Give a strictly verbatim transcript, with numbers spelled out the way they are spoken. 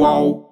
qual.